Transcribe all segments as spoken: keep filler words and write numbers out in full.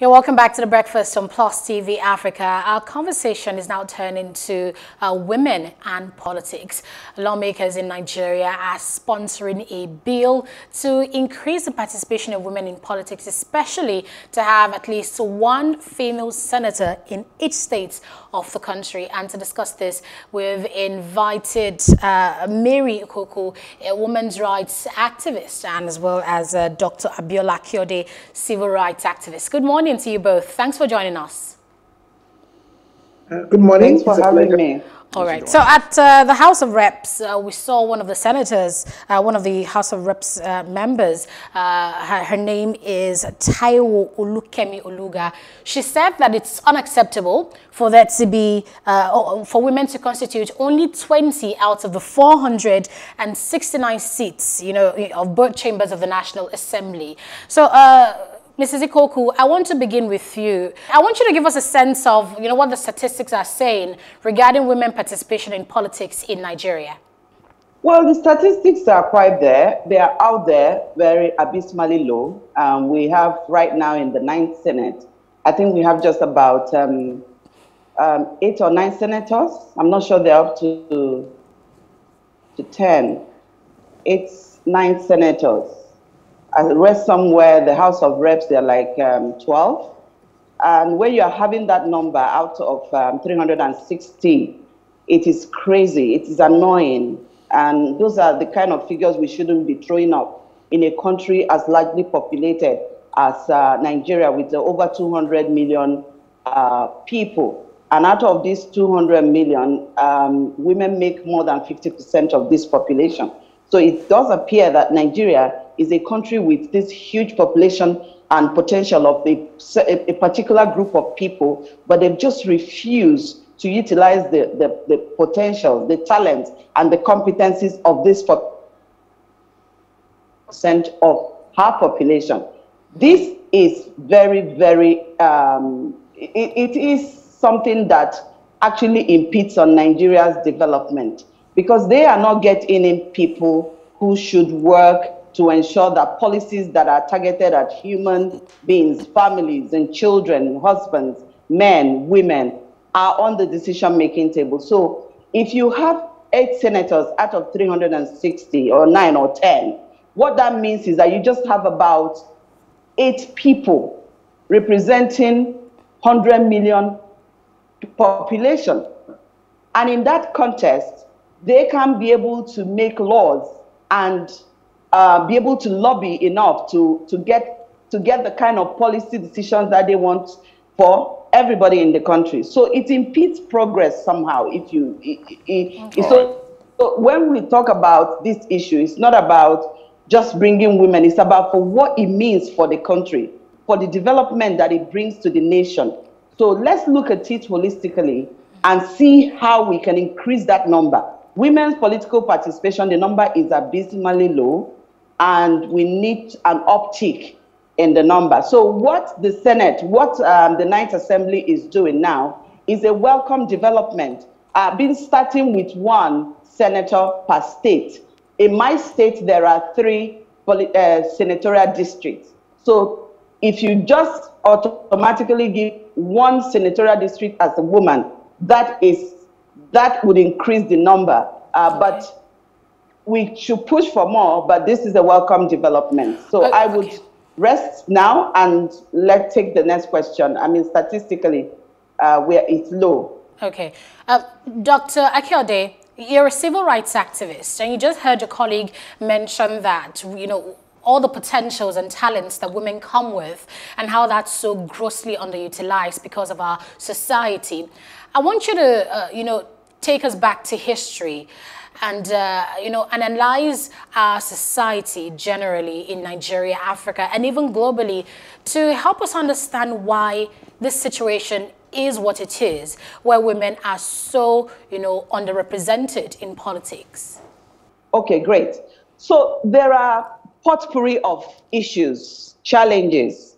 Hey, welcome back to The Breakfast on PLUS T V Africa. Our conversation is now turning to uh, women and politics. Lawmakers in Nigeria are sponsoring a bill to increase the participation of women in politics, especially to have at least one female senator in each state of the country. And to discuss this, we've invited uh, Mary Ikoku, a women's rights activist, and as well as uh, Doctor Abiola Akiode, civil rights activist. Good morning to you both. Thanks for joining us. Uh, good morning. Thanks for it's having me. All right. So at uh, the House of Reps, uh, we saw one of the senators, uh, one of the House of Reps uh, members. Uh, her, her name is Taiwo Olukemi Oluga. She said that it's unacceptable for there to be, uh, for women to constitute only twenty out of the four hundred sixty-nine seats, you know, of both chambers of the National Assembly. So, uh, Missus Ikoku, I want to begin with you. I want you to give us a sense of, you know, what the statistics are saying regarding women participation in politics in Nigeria. Well, the statistics are quite there. They are out there, very abysmally low. Um, we have right now in the ninth Senate, I think we have just about um, um, eight or nine senators. I'm not sure they're up to, to ten. It's nine senators. I read somewhere the House of Reps, they're like um, twelve. And when you're having that number out of um, three hundred sixty, it is crazy. It is annoying. And those are the kind of figures we shouldn't be throwing up in a country as largely populated as uh, Nigeria, with uh, over two hundred million uh, people. And out of these two hundred million, um, women make more than fifty percent of this population. So it does appear that Nigeria is a country with this huge population and potential of a, a particular group of people, but they've just refused to utilize the, the, the potential, the talent, and the competencies of this percent of her population. This is very, very, um, it, it is something that actually impedes on Nigeria's development, because they are not getting in people who should work to ensure that policies that are targeted at human beings, families and children, husbands, men, women, are on the decision-making table. So if you have eight senators out of three hundred sixty or nine or ten, what that means is that you just have about eight people representing one hundred million population. And in that contest, they can be able to make laws and Uh, be able to lobby enough to, to, get, to get the kind of policy decisions that they want for everybody in the country. So it impedes progress somehow. If you, it, it, okay. so, so when we talk about this issue, it's not about just bringing women. It's about for what it means for the country, for the development that it brings to the nation. So let's look at it holistically and see how we can increase that number. Women's political participation, the number is abysmally low, and we need an uptick in the number. So what the Senate, what um, the Ninth Assembly is doing now is a welcome development. I've been starting with one senator per state. In my state, there are three uh, senatorial districts. So if you just automatically give one senatorial district as a woman, that is, that would increase the number. Uh, okay. But we should push for more, but this is a welcome development. So okay. I would rest now and let's take the next question. I mean, statistically, uh, where it's low. Okay. Uh, Doctor Akiode, you're a civil rights activist, and you just heard your colleague mention that, you know, all the potentials and talents that women come with and how that's so grossly underutilized because of our society. I want you to, uh, you know, take us back to history and, uh, you know, analyze our society generally in Nigeria, Africa, and even globally to help us understand why this situation is what it is, where women are so, you know, underrepresented in politics. Okay, great. So there are potpourri of issues, challenges,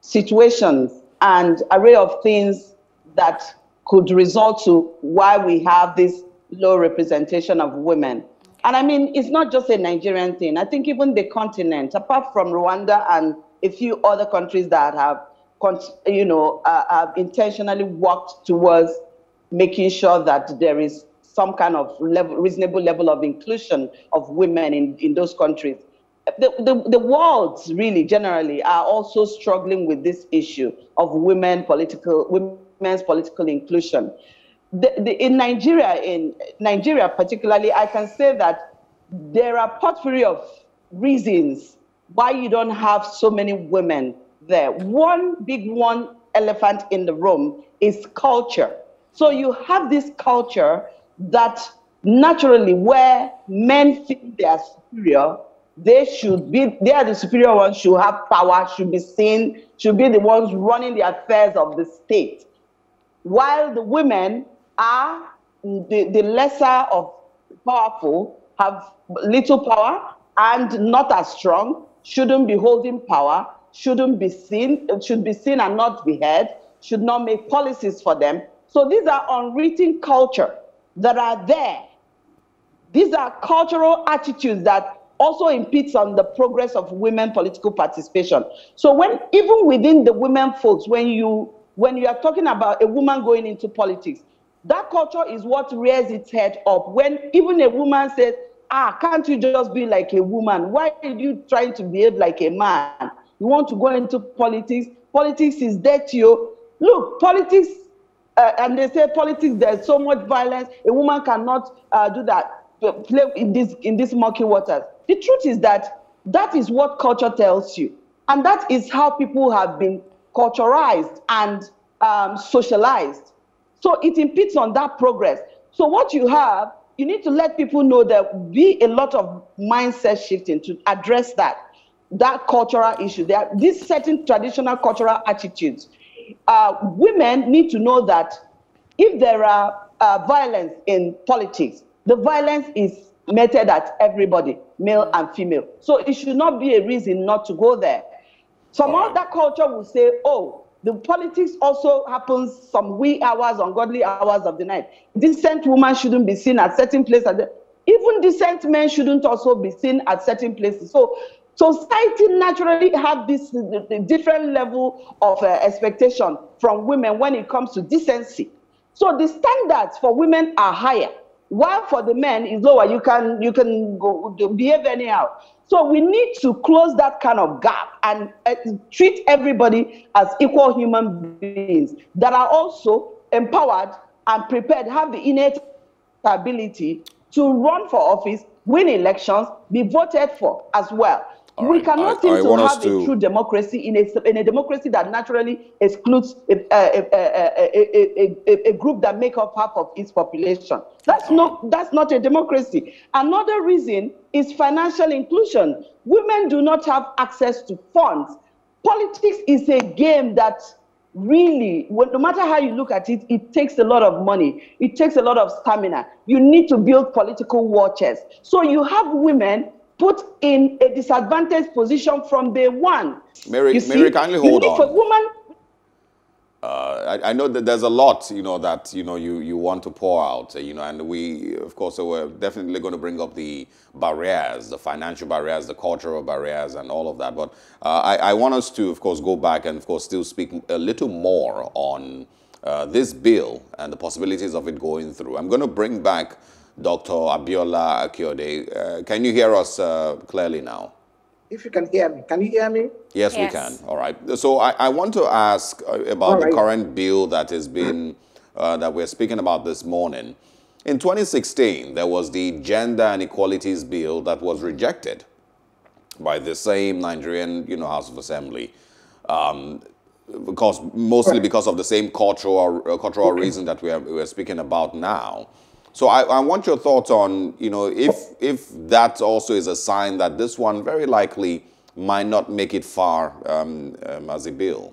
situations, and array of things that could result to why we have this low representation of women. And I mean, it's not just a Nigerian thing. I think even the continent, apart from Rwanda and a few other countries that have you know, uh, have intentionally worked towards making sure that there is some kind of level, reasonable level of inclusion of women in, in those countries. The, the, the worlds really generally are also struggling with this issue of women political, women's political inclusion. The, the, in Nigeria, in Nigeria particularly, I can say that there are potpourri of reasons why you don't have so many women there. One big one elephant in the room is culture. So you have this culture that naturally, where men think they are superior, they should be, they are the superior ones, should have power, should be seen, should be the ones running the affairs of the state, while the women are the, the lesser of powerful, have little power and not as strong, shouldn't be holding power, shouldn't be seen, should be seen and not be heard, should not make policies for them. So these are unwritten culture that are there. These are cultural attitudes that also impedes on the progress of women political participation. So when, even within the women folks, when you When you are talking about a woman going into politics, that culture is what rears its head up. When even a woman says, ah, can't you just be like a woman? Why are you trying to behave like a man? You want to go into politics? Politics is dirty. Look, politics, uh, and they say politics, there's so much violence. A woman cannot uh, do that, play in this, in this murky waters. The truth is that that is what culture tells you. And that is how people have been culturized and um, socialized. So it impedes on that progress. So what you have, you need to let people know there will be a lot of mindset shifting to address that, that cultural issue. There are these certain traditional cultural attitudes. Uh, women need to know that if there are uh, violence in politics, the violence is meted at everybody, male and female. So it should not be a reason not to go there. Some other culture will say, oh, the politics also happens some wee hours, ungodly hours of the night. Decent women shouldn't be seen at certain places. Even decent men shouldn't also be seen at certain places. So society naturally have this different level of uh, expectation from women when it comes to decency. So the standards for women are higher, while for the men is lower. You can, you can go, behave anyhow. So we need to close that kind of gap and uh, treat everybody as equal human beings that are also empowered and prepared, have the innate ability to run for office, win elections, be voted for as well. All we right. cannot I, seem I to have to... a true democracy in a, in a democracy that naturally excludes a, a, a, a, a, a group that make up half of its population. That's not, that's not a democracy. Another reason is financial inclusion. Women do not have access to funds. Politics is a game that really, no matter how you look at it, it takes a lot of money. It takes a lot of stamina. You need to build political war chests. So you have women put in a disadvantaged position from day one. Mary, see, Mary, kindly hold on. For woman, uh, I, I know that there's a lot, you know, that you know you you want to pour out, you know, and we, of course, so we're definitely going to bring up the barriers, the financial barriers, the cultural barriers, and all of that. But uh, I, I want us to, of course, go back and, of course, still speak a little more on uh, this bill and the possibilities of it going through. I'm going to bring back Doctor Abiola Akiode. Uh, can you hear us uh, clearly now? If you can hear me. Can you hear me? Yes, yes. we can. All right. So I, I want to ask about All the right. current bill that has been, uh, that we're speaking about this morning. In twenty sixteen, there was the Gender and Equalities Bill that was rejected by the same Nigerian, you know, House of Assembly. Um, because, mostly right. because of the same cultural, uh, cultural okay. reason that we are, we are speaking about now. So I, I want your thoughts on, you know, if if that also is a sign that this one very likely might not make it far um, um, as a bill.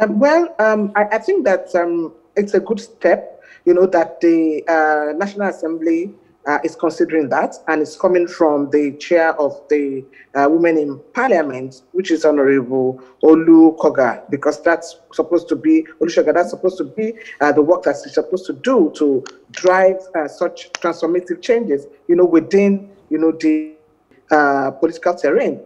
Um, well, um, I, I think that um, it's a good step, you know, that the uh, National Assembly uh, is considering that, and it's coming from the chair of the uh, Women in Parliament, which is Honorable Olu Shoga, because that's supposed to be, Olu Shoga, that's supposed to be uh, the work that she's supposed to do to drive uh, such transformative changes, you know, within, you know, the uh, political terrain.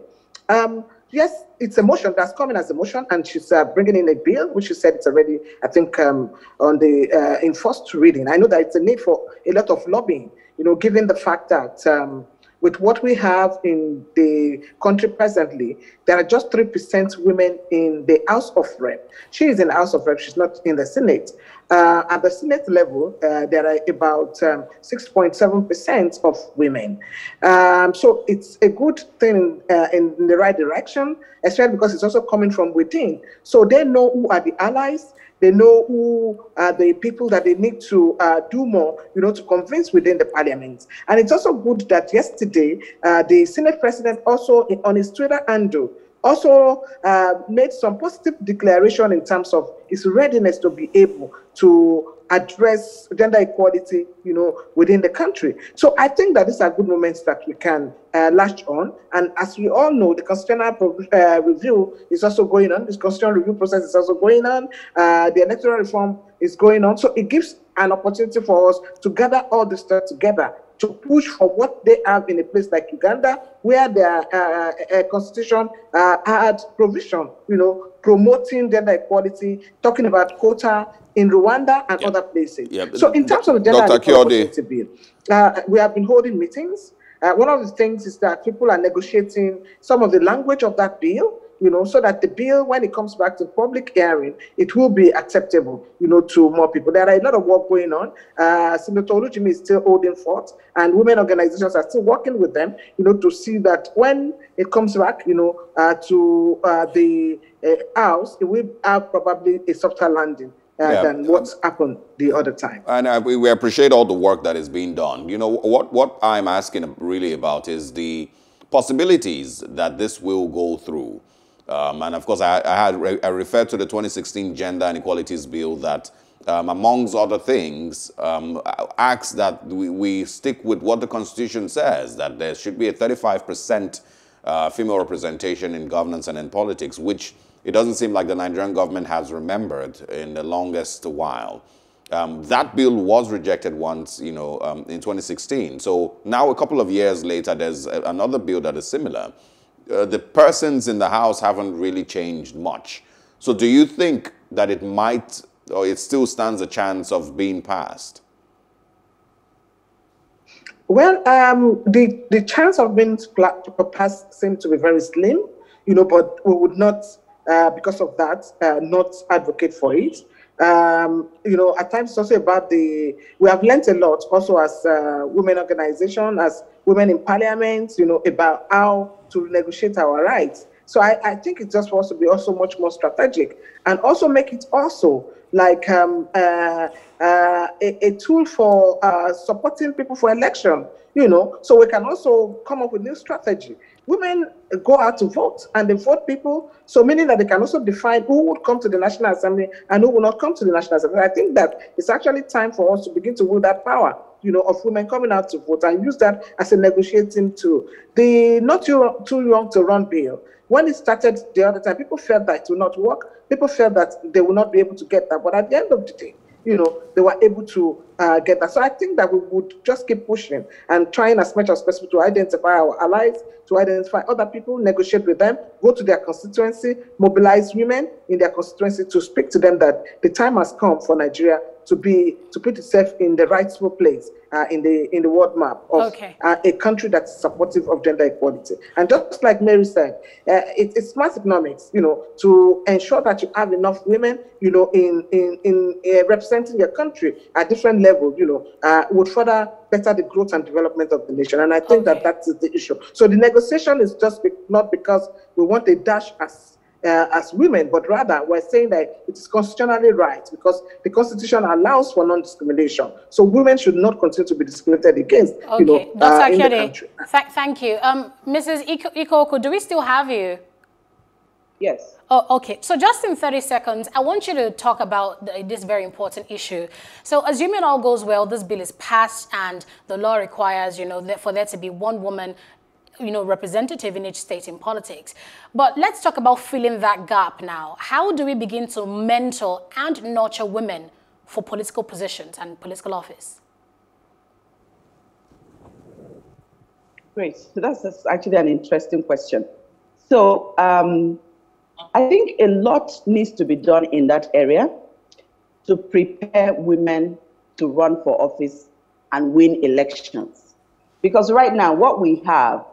Um, yes, it's a motion that's coming as a motion, and she's uh, bringing in a bill, which she said it's already, I think, um, on the uh, enforced reading. I know that it's a need for a lot of lobbying, you know, given the fact that um, with what we have in the country presently, there are just three percent women in the House of Rep. She is in the House of Rep, she's not in the Senate. Uh, at the Senate level, uh, there are about six point seven percent um, of women. Um, so it's a good thing uh, in the right direction, especially because it's also coming from within. So they know who are the allies. They know who are the people that they need to uh, do more, you know, to convince within the parliament. And it's also good that yesterday, uh, the Senate president also on his Twitter handle also uh, made some positive declaration in terms of his readiness to be able to address gender equality, you know, within the country. So I think that these are good moments that we can uh, latch on. And as we all know, the constitutional uh, review is also going on. This constitutional review process is also going on. Uh, the electoral reform is going on. So it gives an opportunity for us to gather all the stuff together to push for what they have in a place like Uganda, where their uh, uh, constitution uh, had provision, you know, promoting gender equality, talking about quota in Rwanda and yeah. other places. Yeah, so in terms of gender equality, uh, we have been holding meetings. Uh, one of the things is that people are negotiating some of the language of that bill, you know, so that the bill, when it comes back to public hearing, it will be acceptable, you know, to more people. There are a lot of work going on. Uh, Senator Olujimi is still holding forth, and women organizations are still working with them, you know, to see that when it comes back, you know, uh, to uh, the uh, house, it will have probably a softer landing uh, yeah. than what happened the other time. And uh, we, we appreciate all the work that is being done. You know, what, what I'm asking really about is the possibilities that this will go through. Um, and of course, I, I, had re I referred to the twenty sixteen Gender Inequalities Bill that, um, amongst other things, um, asks that we, we stick with what the Constitution says, that there should be a thirty-five percent uh, female representation in governance and in politics, which it doesn't seem like the Nigerian government has remembered in the longest while. Um, that bill was rejected once, you know, um, in twenty sixteen. So now a couple of years later, there's a, another bill that is similar. Uh, the persons in the House haven't really changed much. So do you think that it might, or it still stands a chance of being passed? Well, um, the, the chance of being passed seems to be very slim, you know, but we would not, uh, because of that, uh, not advocate for it. Um, you know, at times it's also about the, we have learned a lot also as uh, women organization, as women in parliament, you know, about how to negotiate our rights. So I, I think it's just for us to be also much more strategic and also make it also like um, uh, uh, a, a tool for uh, supporting people for election, you know, so we can also come up with new strategy. Women go out to vote and they vote people, so meaning that they can also define who would come to the National Assembly and who will not come to the National Assembly. I think that it's actually time for us to begin to wield that power, you know, of women coming out to vote and use that as a negotiating tool. The not too, too young to run bill, when it started the other time, people felt that it will not work. People felt that they will not be able to get that. But at the end of the day, you know, they were able to uh, get that. So I think that we would just keep pushing and trying as much as possible to identify our allies, to identify other people, negotiate with them, go to their constituency, mobilize women in their constituency to speak to them that the time has come for Nigeria to be to put itself in the rightful place uh, in the in the world map of okay. uh, a country that's supportive of gender equality. And just like Mary said, uh, it, it's smart economics, you know, to ensure that you have enough women, you know, in in in uh, representing your country at different levels, you know, uh, would further better the growth and development of the nation. And I think okay. that that is the issue. So the negotiation is just be not because we want a dash as. Uh, as women, but rather we're saying that it is constitutionally right because the Constitution allows for non-discrimination. So women should not continue to be discriminated against, okay. you know, Doctor uh, in the country. Th thank you. Um, Missus Ikoku, do we still have you? Yes. Oh, okay. So just in thirty seconds, I want you to talk about the, this very important issue. So assuming all goes well, this bill is passed and the law requires, you know, for there to be one woman you know, representative in each state in politics. But let's talk about filling that gap now. How do we begin to mentor and nurture women for political positions and political office? Great. So that's, that's actually an interesting question. So um, I think a lot needs to be done in that area to prepare women to run for office and win elections. Because right now, what we have,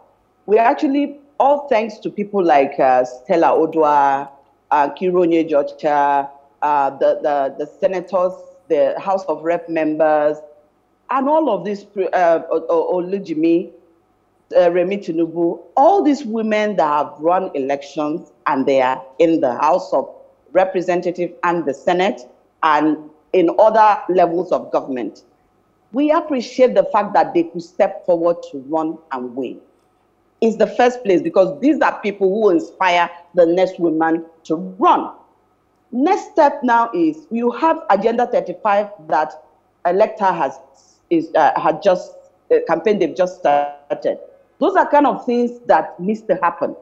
we actually, all thanks to people like uh, Stella Oduah, uh, Kironye Georgia, uh, the, the, the senators, the House of Rep members, and all of these, uh, Olujimi, uh, Remi Tinubu, all these women that have run elections and they are in the House of Representatives and the Senate and in other levels of government. We appreciate the fact that they could step forward to run and win. It's the first place because these are people who inspire the next woman to run. Next step now is you have Agenda thirty-five that Electa has is uh, had just uh, campaign they've just started. Those are kind of things that needs to happen.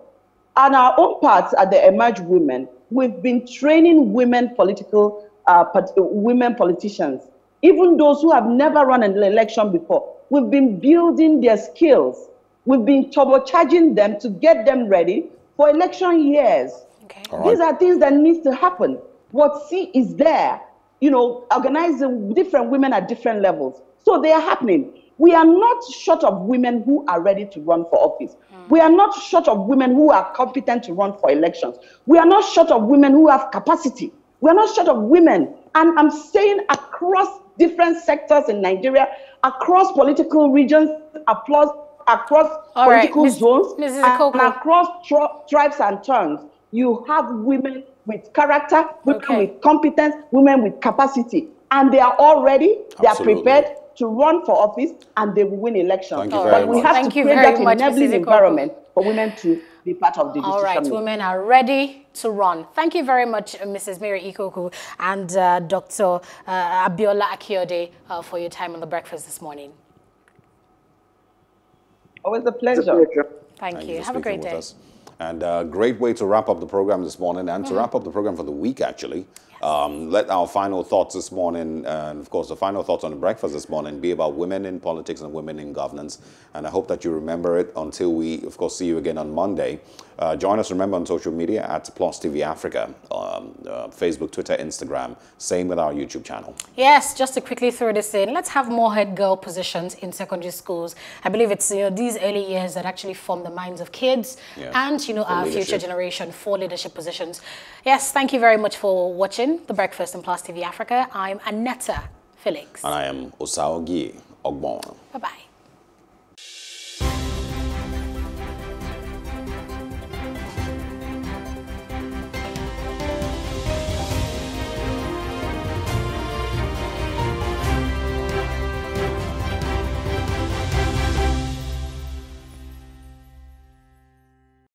And our own parts at the Emerge Women, we've been training women political uh, women politicians, even those who have never run an election before. We've been building their skills. We've been turbocharging them to get them ready for election years. Okay. These right. are things that need to happen. What C is there. You know, organizing different women at different levels. So they are happening. We are not short of women who are ready to run for office. Mm. We are not short of women who are competent to run for elections. We are not short of women who have capacity. We are not short of women. And I'm saying across different sectors in Nigeria, across political regions, across, across political right. zones, Missus Missus and, and across tri tribes and tongues, you have women with character, women okay. with competence, women with capacity. And they are all ready, they Absolutely. Are prepared to run for office, and they will win elections. Thank you very but we much. Have Thank to create that enabling environment for women to be part of the decision. All right, women are ready to run. Thank you very much, Missus Mary Ikoku and uh, Doctor Uh, Abiola Akiode uh, for your time on The Breakfast this morning. Always a pleasure. pleasure. Thank, Thank you. you. Have a great day. Us. And a great way to wrap up the program this morning and mm-hmm. to wrap up the program for the week, actually. Yes. Um, let our final thoughts this morning, and of course, the final thoughts on The Breakfast this morning be about women in politics and women in governance. And I hope that you remember it until we, of course, see you again on Monday. Uh, join us, remember, on social media at Plus T V Africa, um, uh, Facebook, Twitter, Instagram. Same with our YouTube channel. Yes, just to quickly throw this in, let's have more head girl positions in secondary schools. I believe it's you know, these early years that actually form the minds of kids yeah. and you know, our leadership. Future generation for leadership positions. Yes, thank you very much for watching The Breakfast in Plus T V Africa. I'm Aneta Felix. And I am Osarogie Ogbonmwan. Bye-bye.